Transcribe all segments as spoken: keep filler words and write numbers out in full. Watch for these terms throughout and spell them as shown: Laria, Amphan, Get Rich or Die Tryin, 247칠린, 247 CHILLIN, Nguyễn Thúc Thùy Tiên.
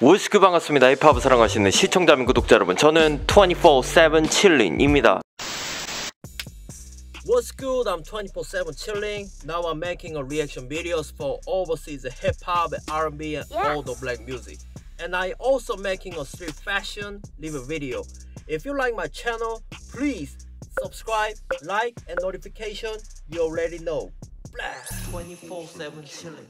월스크 반갑습니다. 힙합을 사랑하시는 시청자 및 구독자 여러분, 저는 이십사 세븐 칠린입니다. What's good? I'm twenty-four seven chillin. Now I'm making a reaction videos for overseas hip hop, R and B, and yes. all the black music. And I also making a street fashion live video. If you like my channel, please subscribe, like, and notification. You already know. twenty-four seven chillin.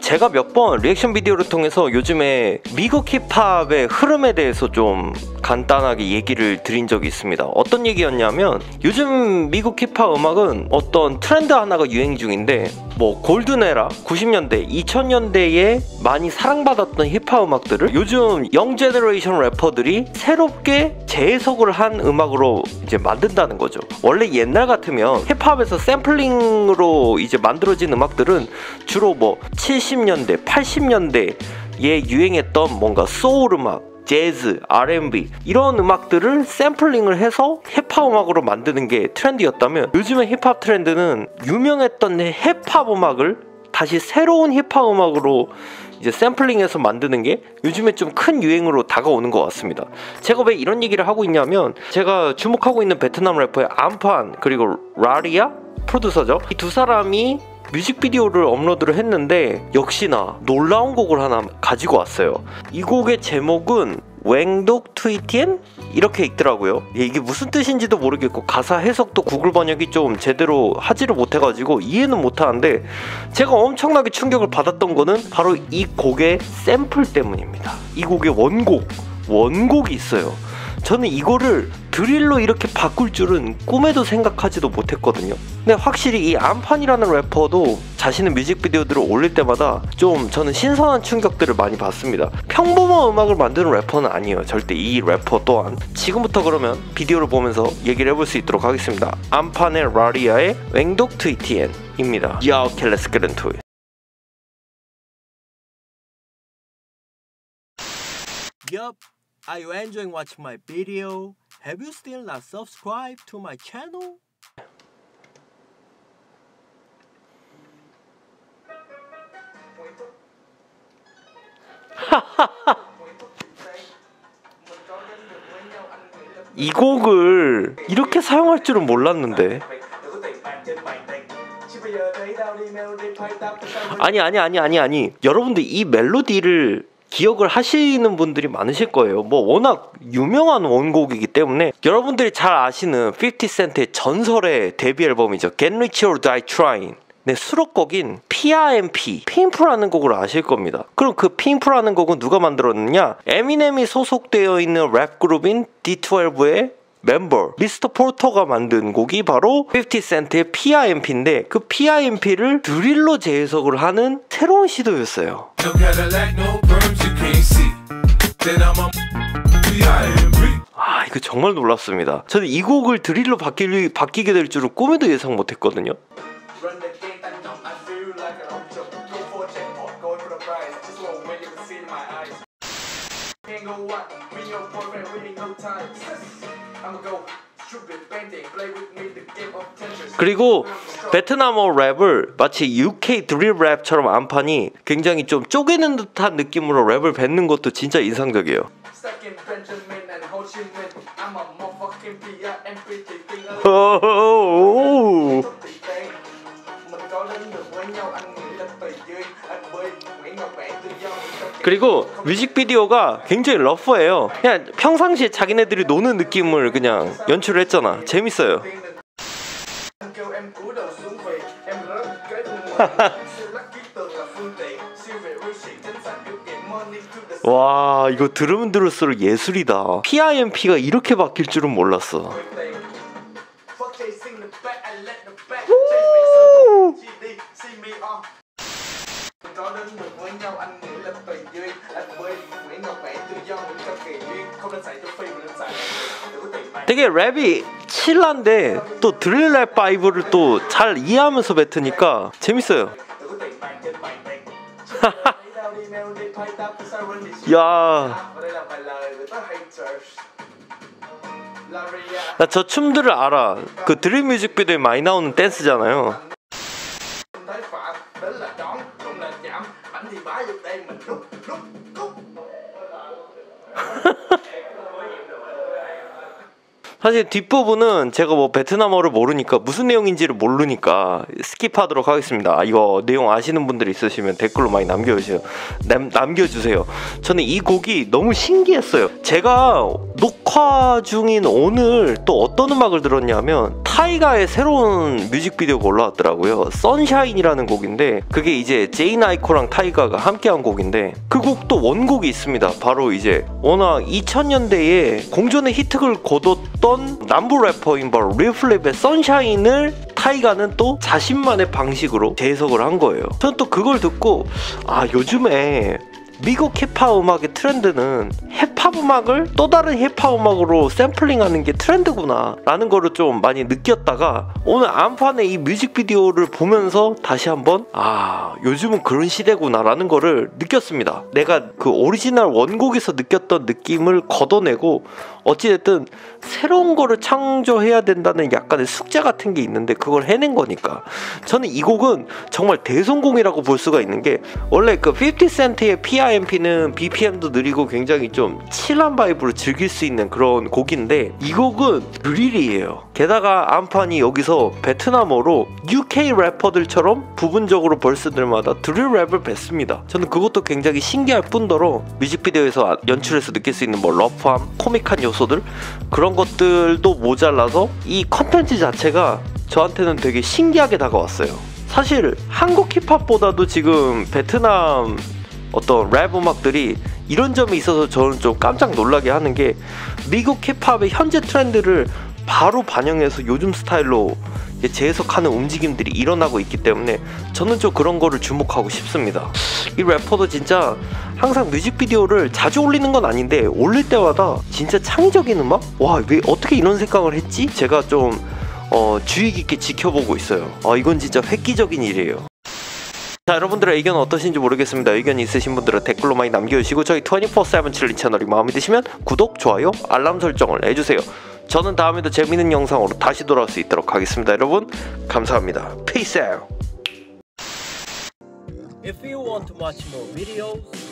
제가 몇 번 리액션 비디오를 통해서 요즘에 미국 힙합의 흐름에 대해서 좀 간단하게 얘기를 드린 적이 있습니다. 어떤 얘기였냐면, 요즘 미국 힙합 음악은 어떤 트렌드 하나가 유행 중인데, 뭐 골든에라, 구십 년대, 이천 년대에 많이 사랑받았던 힙합 음악들을 요즘 영 제너레이션 래퍼들이 새롭게 재해석을 한 음악으로 이제 만든다는 거죠. 원래 옛날 같으면 힙합에서 샘플링으로 이제 만들어진 음악들은 주로 뭐 칠십 년대, 팔십 년대에 유행했던 뭔가 소울 음악, 재즈, 알 앤 비 이런 음악들을 샘플링을 해서 힙합 음악으로 만드는 게 트렌드였다면, 요즘의 힙합 트렌드는 유명했던 힙합 음악을 다시 새로운 힙합 음악으로 이제 샘플링해서 만드는 게 요즘에 좀 큰 유행으로 다가오는 것 같습니다. 제가 왜 이런 얘기를 하고 있냐면, 제가 주목하고 있는 베트남 래퍼의 암판 그리고 라리아 프로듀서죠. 이 두 사람이 뮤직비디오를 업로드를 했는데 역시나 놀라운 곡을 하나 가지고 왔어요. 이 곡의 제목은 Nguyen Tuc Thuy Tien? 이렇게 읽더라고요. 이게 무슨 뜻인지도 모르겠고 가사 해석도 구글 번역이 좀 제대로 하지를 못해가지고 이해는 못하는데, 제가 엄청나게 충격을 받았던 거는 바로 이 곡의 샘플 때문입니다. 이 곡의 원곡, 원곡이 있어요. 저는 이거를 드릴로 이렇게 바꿀 줄은 꿈에도 생각하지도 못했거든요. 근데 확실히 이 암판이라는 래퍼도 자신의 뮤직비디오들을 올릴 때마다 좀 저는 신선한 충격들을 많이 받습니다. 평범한 음악을 만드는 래퍼는 아니에요. 절대. 이 래퍼 또한 지금부터 그러면 비디오를 보면서 얘기를 해볼 수 있도록 하겠습니다. 암판의 라리아의 Nguyen Tuc Thuy Tien 입니다. 야, 오케이, let's get into it. Yup. Are you enjoying watching my video? Have you still not subscribed to my channel? 이 곡을 이렇게 사용할 줄은 몰랐는데. 아니 아니 아니 아니 아니. 여러분들 이 멜로디를 기억을 하시는 분들이 많으실 거예요. 뭐 워낙 유명한 원곡이기 때문에 여러분들이 잘 아시는 오십 센트의 전설의 데뷔 앨범이죠. Get Rich or Die Tryin. 네, 수록곡인 피 아이 엠 피, 피 아이 엠.P라는 곡을 아실 겁니다. 그럼 그 피 아이 엠.P라는 곡은 누가 만들었느냐? 에미넴이 소속되어 있는 랩 그룹인 디 십이의 멤버 미스터 포터가 만든 곡이 바로 오십 센트의 피 아이 엠.P인데, 그 피 아이 엠.P를 드릴로 재해석을 하는 새로운 시도였어요. 아, 이거 정말 놀랐습니다. 저는 이 곡을 드릴로 바뀌, 바뀌게 될 줄은 꿈에도 예상 못했거든요. 그리고 베트남어 랩을 마치 유케이 드릴 랩처럼 암판이 굉장히 좀 쪼개는 듯한 느낌으로 랩을 뱉는 것도 진짜 인상적이에요. 그리고 뮤직비디오가 굉장히 러프해요. 그냥 평상시에 자기네들이 노는 느낌을 그냥 연출을 했잖아. 재밌어요. 와, 이거 들으면 들을수록 예술이다. 피 아이 엠.P가 이렇게 바뀔 줄은 몰랐어. 되게 랩이 칠한데 또 드릴 랩 바이브를 또 잘 이해하면서 뱉으니까 재밌어요. 야, 나 저 춤들을 알아. 그 드릴 뮤직비디오에 많이 나오는 댄스잖아요. 사실 뒷부분은 제가 뭐 베트남어를 모르니까 무슨 내용인지를 모르니까 스킵하도록 하겠습니다. 이거 내용 아시는 분들이 있으시면 댓글로 많이 남겨주세요. 남, 남겨주세요. 저는 이 곡이 너무 신기했어요. 제가 녹화 중인 오늘 또 어떤 음악을 들었냐면 타이가의 새로운 뮤직비디오가 올라왔더라고요. 선샤인이라는 곡인데 그게 이제 제인 아이코랑 타이가가 함께한 곡인데 그 곡도 원곡이 있습니다. 바로 이제 워낙 이천 년대에 공존의 히트를 거뒀던 남부 래퍼인 바로 릴플랩의 선샤인을 타이가는 또 자신만의 방식으로 재해석을 한 거예요. 저는 또 그걸 듣고 아 요즘에 미국 힙합 음악의 트렌드는 힙합 음악을 또 다른 힙합 음악으로 샘플링하는 게 트렌드구나 라는 거를 좀 많이 느꼈다가 오늘 암판의 이 뮤직비디오를 보면서 다시 한번 아 요즘은 그런 시대구나 라는 거를 느꼈습니다. 내가 그 오리지널 원곡에서 느꼈던 느낌을 걷어내고 어찌됐든 새로운 거를 창조해야 된다는 약간의 숙제 같은 게 있는데 그걸 해낸 거니까 저는 이 곡은 정말 대성공이라고 볼 수가 있는 게 원래 그 오십 센트의 피 아이 엠 피는 비피엠도 느리고 굉장히 좀 칠한 바이브로 즐길 수 있는 그런 곡인데 이 곡은 드릴이에요. 게다가 암판이 여기서 베트남어로 유케이 래퍼들처럼 부분적으로 벌스들마다 드릴 랩을 뱉습니다. 저는 그것도 굉장히 신기할 뿐더러 뮤직비디오에서 연출해서 느낄 수 있는 뭐 러프함, 코믹한 요소들 그런 것들도 모자라서 이 컨텐츠 자체가 저한테는 되게 신기하게 다가왔어요. 사실 한국 힙합보다도 지금 베트남 어떤 랩 음악들이 이런 점이 있어서 저는 좀 깜짝 놀라게 하는 게 미국 힙합의 현재 트렌드를 바로 반영해서 요즘 스타일로 재해석하는 움직임들이 일어나고 있기 때문에 저는 좀 그런 거를 주목하고 싶습니다. 이 래퍼도 진짜 항상 뮤직비디오를 자주 올리는 건 아닌데 올릴 때마다 진짜 창의적인 음악? 와, 왜 어떻게 이런 생각을 했지? 제가 좀 어, 주의 깊게 지켜보고 있어요. 아, 이건 진짜 획기적인 일이에요. 자, 여러분들의 의견은 어떠신지 모르겠습니다. 의견이 있으신 분들은 댓글로 많이 남겨주시고 저희 이십사 칠린 채널이 마음에 드시면 구독, 좋아요, 알람 설정을 해주세요. 저는 다음에도 재밌는 영상으로 다시 돌아올 수 있도록 하겠습니다. 여러분 감사합니다. Peace out! If you want to watch more videos